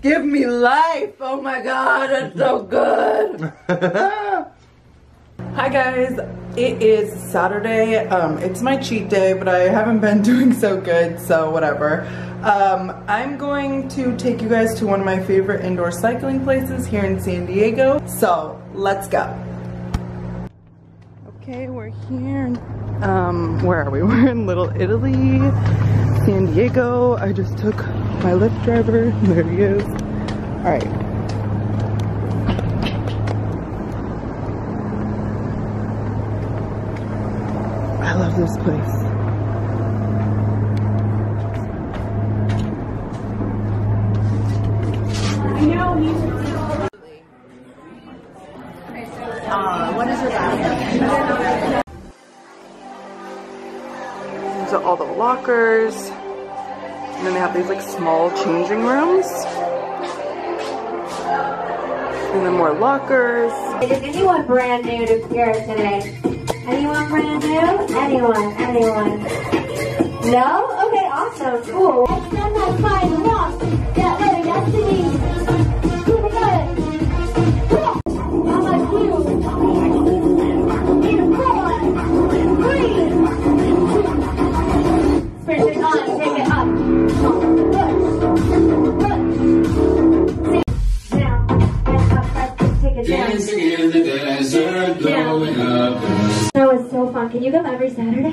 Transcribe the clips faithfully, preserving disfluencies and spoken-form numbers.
Give me life. Oh my God, it's so good. Hi guys, it is Saturday. Um, it's my cheat day, but I haven't been doing so good, so whatever. Um, I'm going to take you guys to one of my favorite indoor cycling places here in San Diego. So let's go. Okay, we're here. Um, where are we? We're in Little Italy, San Diego. I just took my Lyft driver. There he is. All right. I love this place. So all the lockers, and then they have these like small changing rooms, and then more lockers. Is anyone brand new to Pure today? Anyone brand new? Anyone? Anyone? No? Okay, awesome, cool. Next time I find the lock, that letter, that's the name. Can you come every Saturday?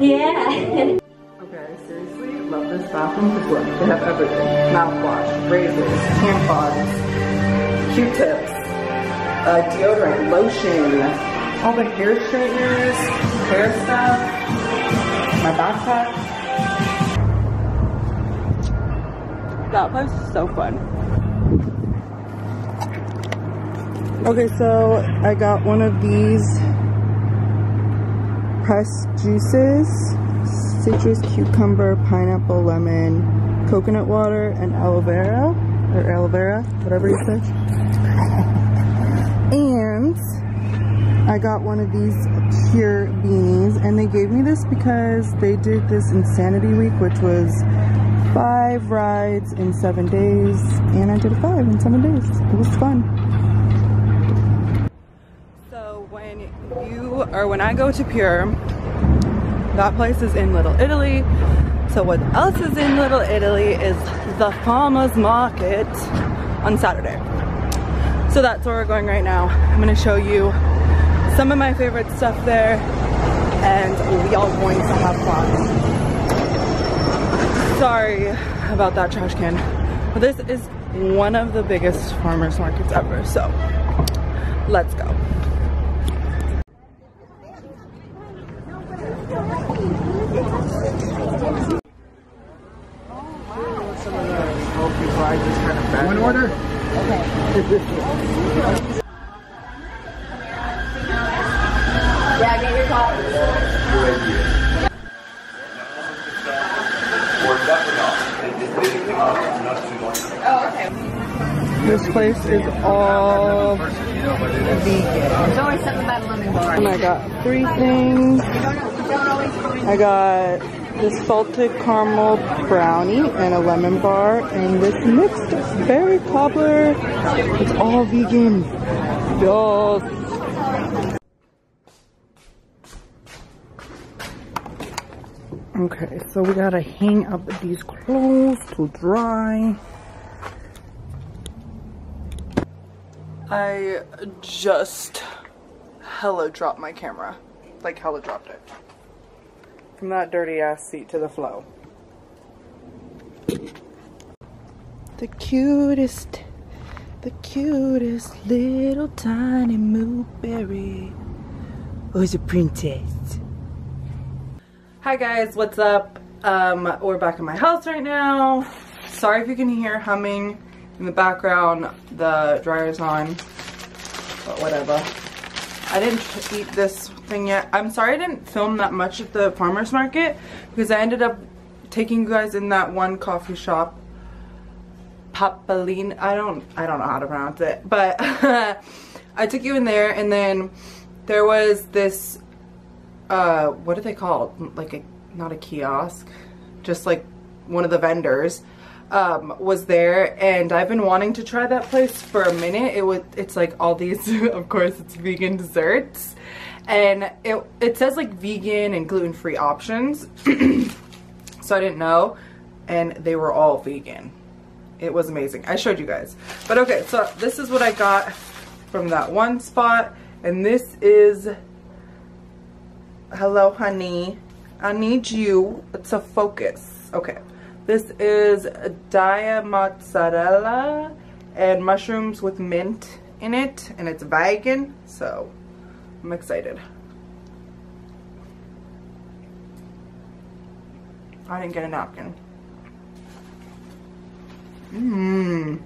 Yeah. Okay, seriously, love this bathroom to look. They have everything. Mouthwash, razors, tampons, Q-tips, uh, deodorant, lotion, all the hair straighteners, hair stuff, my backpack. That place is so fun. Okay, so I got one of these pressed juices, citrus, cucumber, pineapple, lemon, coconut water, and aloe vera, or aloe vera, whatever you say. And I got one of these Pure beanies, and they gave me this because they did this Insanity Week, which was five rides in seven days, and I did five in seven days. It was fun. When you or when I go to Pure, that place is in Little Italy. So what else is in Little Italy is the farmers market on Saturday. So that's where we're going right now. I'm going to show you some of my favorite stuff there, and we are going to have fun. Sorry about that trash can. But this is one of the biggest farmers markets ever. So let's go. This place is all vegan. And I got three things. I got this salted caramel brownie and a lemon bar, and this mixed berry cobbler. It's all vegan. Yes. Okay, so we gotta hang up these clothes to dry. I just hella dropped my camera. Like hella dropped it. From that dirty ass seat to the flow. The cutest, the cutest little tiny mooberry was a princess. Hi guys, what's up? Um, we're back in my house right now. Sorry if you can hear humming in the background. The dryer's on, but whatever. I didn't eat this thing yet. I'm sorry I didn't film that much at the farmer's market because I ended up taking you guys in that one coffee shop. Pappaleco, I don't, I don't know how to pronounce it, but I took you in there, and then there was this Uh, what are they called? Like a, not a kiosk, just like one of the vendors, um, was there, and I've been wanting to try that place for a minute. It was, it's like all these, of course, it's vegan desserts, and it, it says like vegan and gluten-free options, so I didn't know, and they were all vegan. It was amazing. I showed you guys. But okay, so this is what I got from that one spot, and this is Hello Honey, I Need You to Focus. Okay, this is Daiya mozzarella and mushrooms with mint in it, and it's vegan, so I'm excited. I didn't get a napkin. Mmm.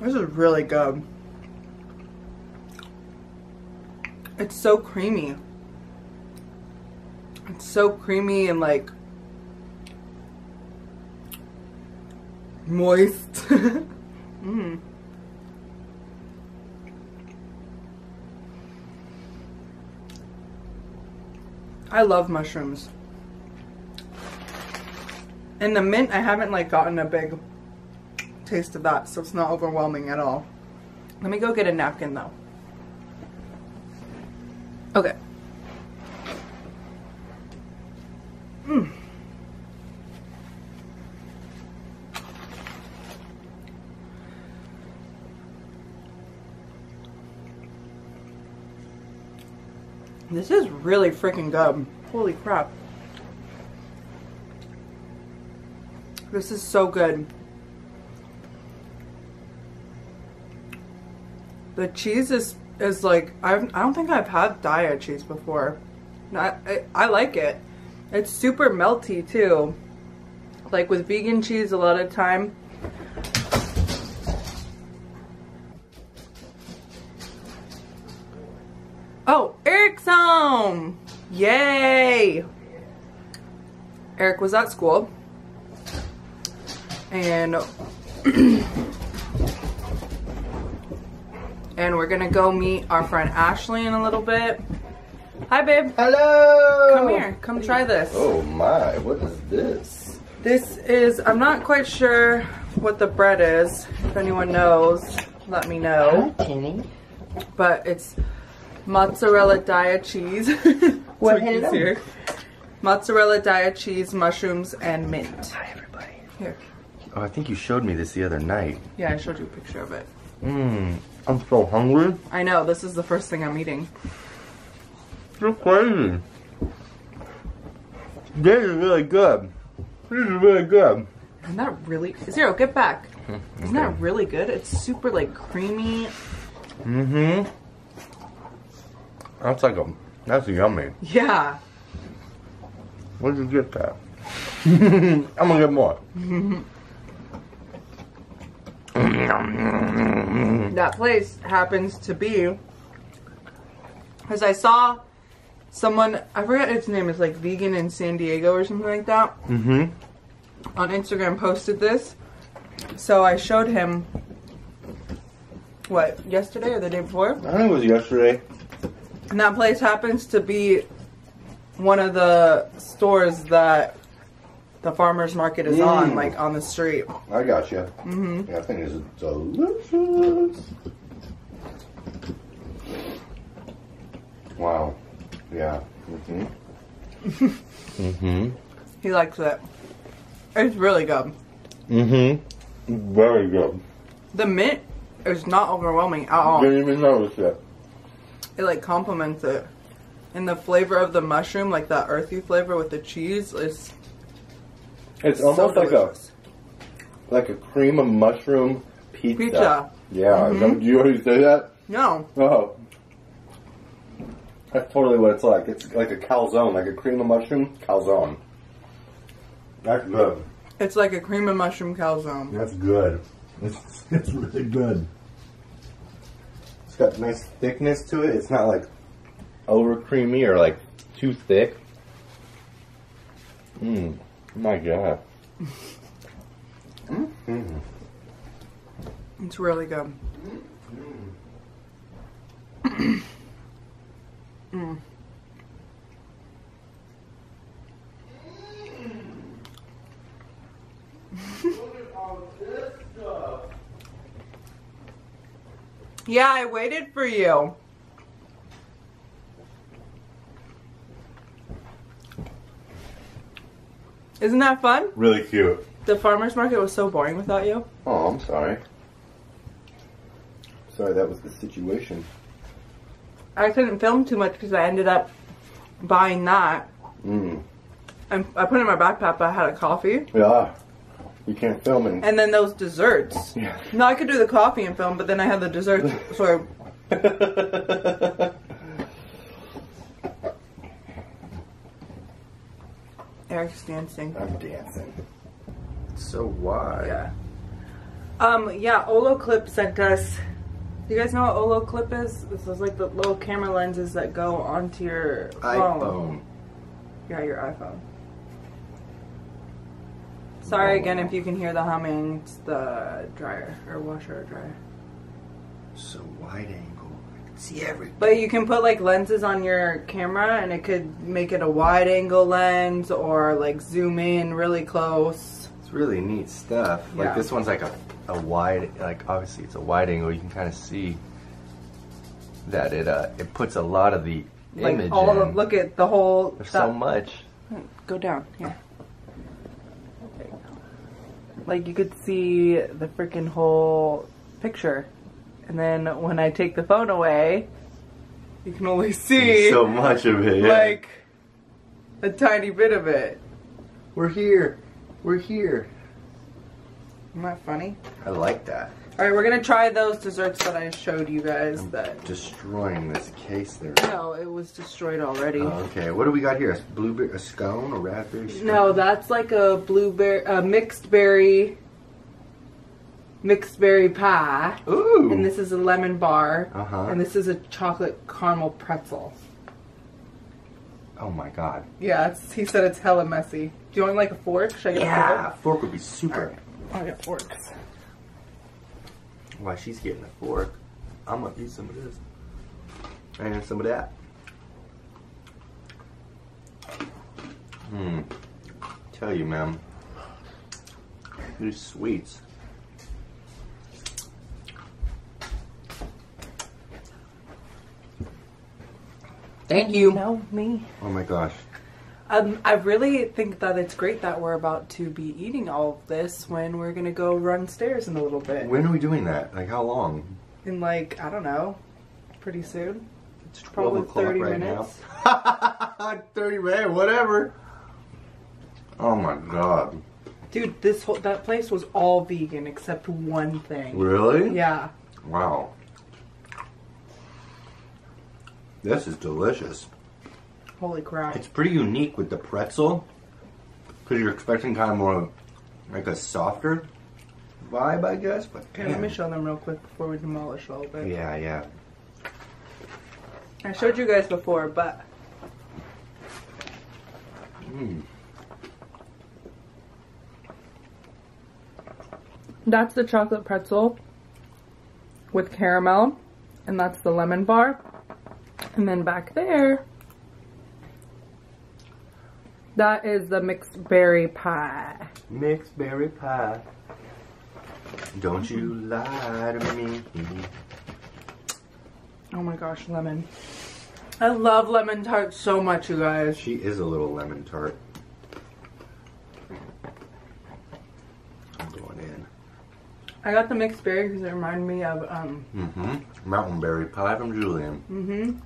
This is really good. It's so creamy. It's so creamy and like moist. Mmm. I love mushrooms. And the mint, I haven't like gotten a big taste of that, so it's not overwhelming at all. Let me go get a napkin though. Okay. Mm. This is really freaking good. Holy crap. This is so good. The cheese is is like, I've, I don't think I've had Daiya cheese before. I, I, I like it. It's super melty too. Like with vegan cheese a lot of time. Oh, Eric's home! Yay! Eric was at school. And and we're gonna go meet our friend Ashley in a little bit. Hi, babe. Hello. Come here. Come try this. Oh my! What is this? This is. I'm not quite sure what the bread is. If anyone knows, let me know. Hi, but it's mozzarella Daiya cheese. What is here? Mozzarella Daiya cheese, mushrooms, and mint. Hi, everybody. Here. Oh, I think you showed me this the other night. Yeah, I showed you a picture of it. Mmm, I'm so hungry. I know, this is the first thing I'm eating. You're crazy. This is really good. This is really good. Isn't that really... Zero, get back. Okay. Isn't that really good? It's super, like, creamy. Mm-hmm. That's like a... That's yummy. Yeah. Where'd you get that? I'm gonna get more. That place happens to be, because I saw someone, I forget its name, it's like Vegan in San Diego or something like that, mm-hmm. on Instagram posted this, so I showed him, what, yesterday or the day before? I think it was yesterday. And that place happens to be one of the stores that the farmer's market is mm. on, like, on the street. I got you. Mm-hmm. Yeah, I think it's delicious. Wow. Yeah. Mm-hmm. Mm-hmm. He likes it. It's really good. Mm-hmm. Very good. The mint is not overwhelming at all. Didn't even notice it. It, like, complements it. And the flavor of the mushroom, like, that earthy flavor with the cheese is... It's almost so like a like a cream of mushroom pizza. Pizza. Yeah. Mm-hmm. Don't you already say that? No. Oh. That's totally what it's like. It's like a calzone, like a cream of mushroom calzone. That's good. It's like a cream of mushroom calzone. That's good. It's, it's really good. It's got nice thickness to it. It's not like over creamy or like too thick. Mmm. My God. Mm-hmm. It's really good. Mm. Yeah, I waited for you. Isn't that fun? Really cute. The farmer's market was so boring without you. Oh, I'm sorry. Sorry, that was the situation. I couldn't film too much because I ended up buying that. Mm. And I put it in my backpack, but I had a coffee. Yeah. You can't film and... And then those desserts. Yeah. No, I could do the coffee and film, but then I had the desserts, so... Eric's dancing. I'm dancing. It's so wide. Yeah. Um, yeah, OloClip sent us... You guys know what OloClip is? This is like the little camera lenses that go onto your iPhone. Phone. Yeah, your iPhone. Sorry again if you can hear the humming. It's the dryer, or washer or dryer. So wide angle, I can see everything. But you can put like lenses on your camera and it could make it a wide angle lens or like zoom in really close. It's really neat stuff. Yeah. Like this one's like a, a wide, like obviously it's a wide angle. You can kind of see that it uh, it puts a lot of the like image all in. Of, look at the whole There's stuff. so much. Go down, yeah. Like you could see the freaking whole picture, and then when I take the phone away, you can only see so much of it. Like a tiny bit of it. We're here. We're here. Isn't that funny? I like that. All right, we're gonna try those desserts that I showed you guys. I'm that destroying this case there. No, it was destroyed already. Oh, okay, what do we got here? A blueberry, a scone, a raspberry scone? No, that's like a blueberry, a mixed berry, mixed berry pie. Ooh. And this is a lemon bar. Uh huh. And this is a chocolate caramel pretzel. Oh my God. Yeah, it's, he said it's hella messy. Do you want like a fork? Should I get yeah, a fork? Yeah, fork would be super. Right. I got forks. While she's getting a fork, I'm gonna eat some of this and some of that. Hmm. Tell you, ma'am, these sweets. Thank you. No, me. Oh my gosh. Um, I really think that it's great that we're about to be eating all of this when we're going to go run stairs in a little bit. When are we doing that? Like how long? In like, I don't know, pretty soon. It's probably thirty right minutes. Now. thirty minutes, whatever. Oh my God. Dude, this whole, that place was all vegan except one thing. Really? Yeah. Wow. This is delicious. Holy crap. It's pretty unique with the pretzel because you're expecting kind of more like a softer vibe, I guess. But okay, let me show them real quick before we demolish all of it. Yeah, yeah. I showed you guys before, but. Mm. That's the chocolate pretzel with caramel, and that's the lemon bar. And then back there. That is the mixed berry pie. Mixed berry pie. Don't you lie to me. Oh my gosh, lemon. I love lemon tart so much, you guys. She is a little lemon tart. I'm going in. I got the mixed berry because it reminded me of um. Mm-hmm. Mountain berry pie from Julian. Mm-hmm.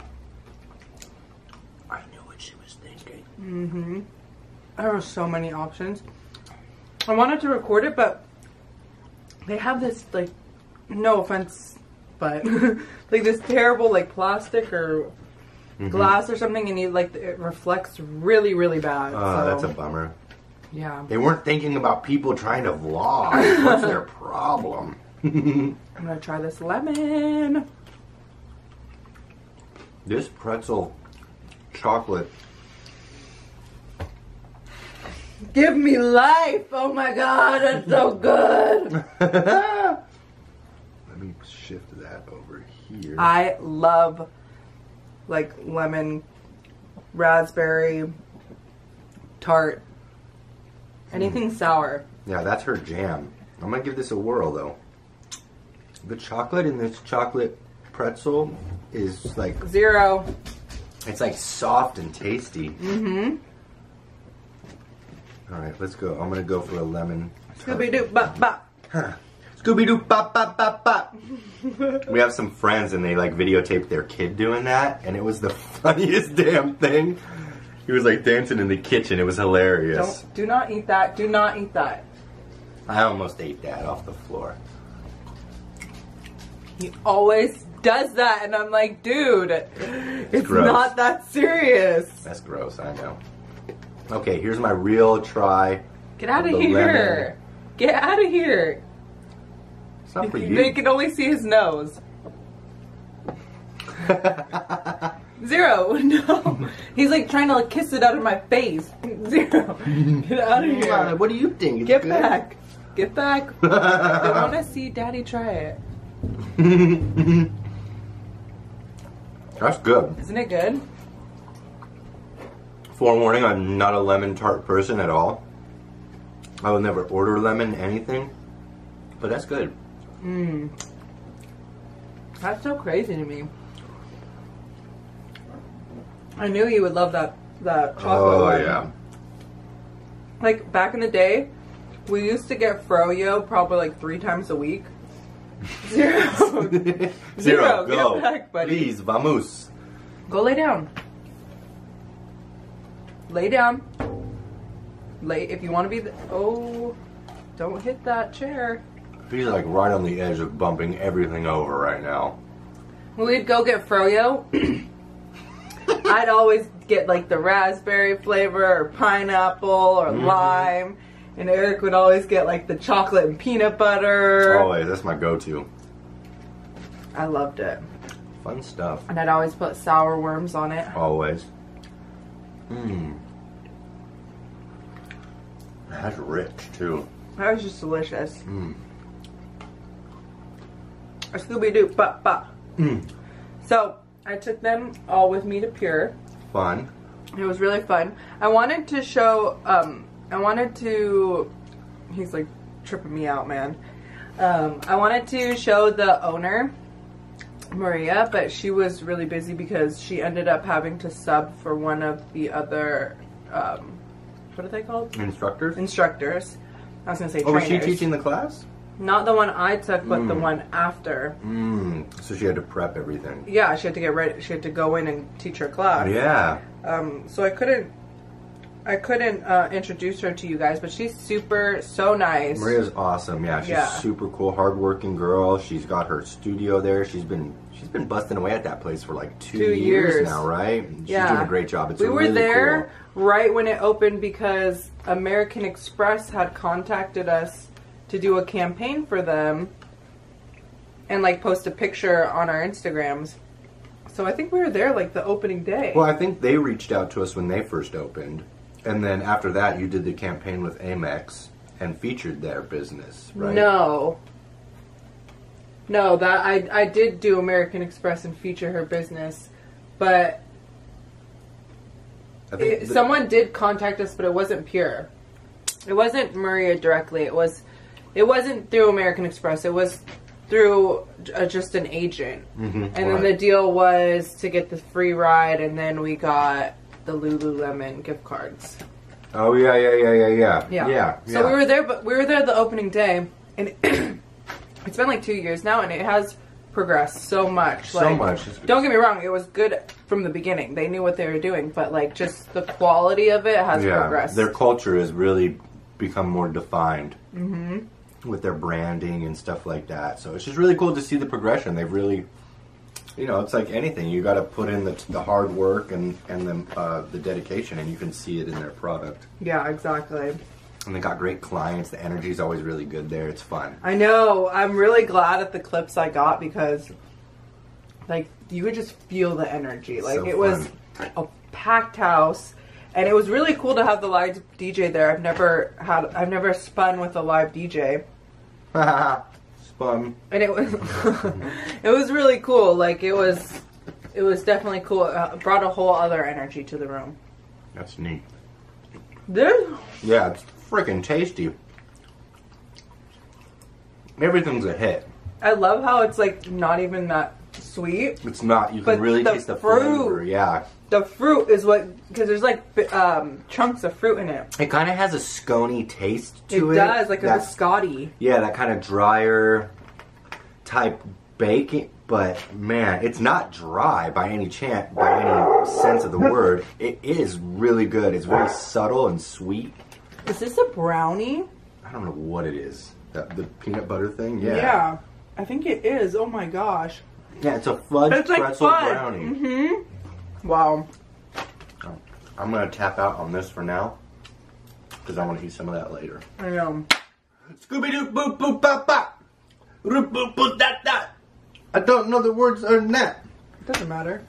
I knew what she was thinking. Mm-hmm. There were so many options. I wanted to record it, but they have this, like, no offense, but like this terrible, like, plastic or mm-hmm. glass or something, and you, like, it reflects really, really bad. Oh, uh, so. That's a bummer. Yeah. They weren't thinking about people trying to vlog. What's their problem? I'm gonna try this lemon. This pretzel chocolate. Give me life! Oh my God, it's so good! Let me shift that over here. I love, like, lemon, raspberry, tart, anything mm. sour. Yeah, that's her jam. I'm gonna give this a whirl, though. The chocolate in this chocolate pretzel is like... Zero. It's like soft and tasty. Mm-hmm. All right, let's go. I'm going to go for a lemon. Scooby-Doo, bop, bop. Huh. Scooby-Doo, bop, bop, bop, bop. We have some friends, and they, like, videotaped their kid doing that, and it was the funniest damn thing. He was, like, dancing in the kitchen. It was hilarious. Don't, do not eat that. Do not eat that. I almost ate that off the floor. He always does that, and I'm like, dude, it's, it's not that serious. That's gross, I know. Okay, here's my real try. Get out of, of here. Lemon. Get out of here. It's not for you. They can only see his nose. Zero. No. He's like trying to like, kiss it out of my face. Zero. Get out of here. What do you think? It's Get good? back. Get back. I want to see Daddy try it. That's good. Isn't it good? Forewarning, I'm not a lemon tart person at all. I will never order lemon anything, but that's good. Mmm. That's so crazy to me. I knew you would love that, that chocolate Oh, one. yeah. Like, back in the day, we used to get froyo probably like three times a week. Zero. Zero. Zero. Go. Get back, buddy. Please, vamos. Go lay down. Lay down. Lay if you want to be. The, oh, don't hit that chair. He's like right on the edge of bumping everything over right now. When we'd go get froyo, I'd always get like the raspberry flavor or pineapple or mm-hmm. lime, and Eric would always get like the chocolate and peanut butter. Always, that's my go-to. I loved it. Fun stuff. And I'd always put sour worms on it. Always. Mmm. That's rich too. That was just delicious. Mmm. A Scooby-Doo, pop, pop. Mmm. So I took them all with me to Pure. Fun. It was really fun. I wanted to show. Um, I wanted to. He's like tripping me out, man. Um, I wanted to show the owner, Maria, but she was really busy because she ended up having to sub for one of the other, um, what are they called? Instructors. Instructors. I was going to say oh, trainers. Oh, was she teaching the class? Not the one I took, but mm. the one after. Mm. So she had to prep everything. Yeah, she had to get ready. She had to go in and teach her class. Yeah. Um, so I couldn't, I couldn't uh, introduce her to you guys, but she's super, so nice. Maria's awesome. Yeah, she's yeah. super cool, hardworking girl. She's got her studio there. She's been she's been busting away at that place for like two, two years. years now, right? She's yeah. doing a great job. It's we really were there cool. right when it opened because American Express had contacted us to do a campaign for them and like post a picture on our Instagrams. So I think we were there like the opening day. Well, I think they reached out to us when they first opened. And then after that, you did the campaign with Amex and featured their business, right? No. No, that I, I did do American Express and feature her business, but I think it, someone did contact us, but it wasn't Pure. It wasn't Maria directly. It, was, it wasn't through American Express. It was through uh, just an agent. Mm-hmm, and right. then the deal was to get the free ride, and then we got... the Lululemon gift cards. Oh yeah, yeah, yeah, yeah, yeah, yeah. Yeah. So yeah. we were there, but we were there the opening day, and it, it's been like two years now, and it has progressed so much. So like, much. Don't get me wrong; it was good from the beginning. They knew what they were doing, but like just the quality of it has yeah. progressed. Their culture has really become more defined mm-hmm. with their branding and stuff like that. So it's just really cool to see the progression. They've really. You know, it's like anything. You got to put in the, the hard work and and the uh, the dedication, and you can see it in their product. Yeah, exactly. And they got great clients. The energy is always really good there. It's fun. I know. I'm really glad at the clips I got because, like, you could just feel the energy. Like so it fun. was a packed house, and it was really cool to have the live D J there. I've never had. I've never spun with a live D J. Um, and it was it was really cool. Like it was it was definitely cool. Uh, brought a whole other energy to the room. That's neat. This? Yeah, it's freaking tasty. Everything's a hit. I love how it's like not even that sweet. It's not. You can really taste the flavor. Yeah. The fruit is what, because there's like um, chunks of fruit in it. It kind of has a scone-y taste to it. It does, like a biscotti. Yeah, that kind of drier type baking. But man, it's not dry by any chance, by any sense of the word. It is really good. It's very subtle and sweet. Is this a brownie? I don't know what it is. The, the peanut butter thing? Yeah. Yeah, I think it is. Oh my gosh. Yeah, it's a fudge it's like pretzel fudge. brownie. Mm-hmm. Wow. I'm gonna tap out on this for now because I want to eat some of that later. I know. Scooby doo boop boop pop pop. Roop boop boop dot dot. I don't know the words or that. It doesn't matter.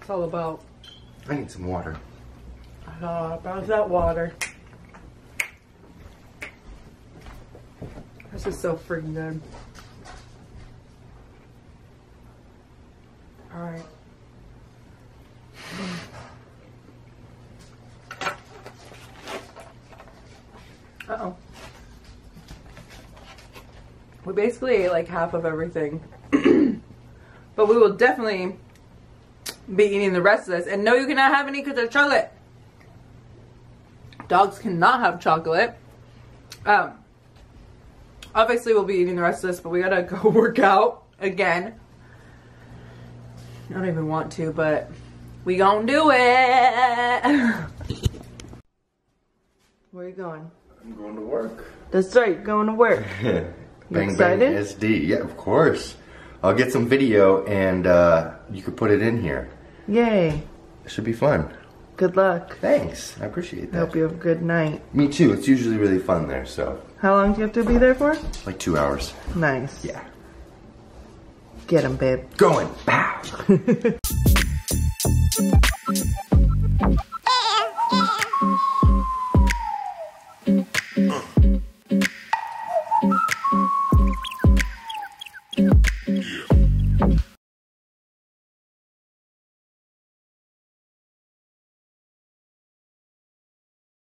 It's all about. I need some water. Uh, about that water. This is so freaking good. All right. Uh-oh. We basically ate like half of everything. But we will definitely be eating the rest of this. And no, you cannot have any because of chocolate. Dogs cannot have chocolate. Um, obviously, we'll be eating the rest of this, but we gotta go work out again. I don't even want to, but we gonna do it. Where are you going? I'm going to work. That's right, going to work. You Bang excited? Bang S D. Yeah, of course. I'll get some video and uh, you could put it in here. Yay. It should be fun. Good luck. Thanks. I appreciate that. I hope you have a good night. Me too. It's usually really fun there, so. How long do you have to be there for? Like two hours. Nice. Yeah. Get him, babe. Going. Bow. Yeah.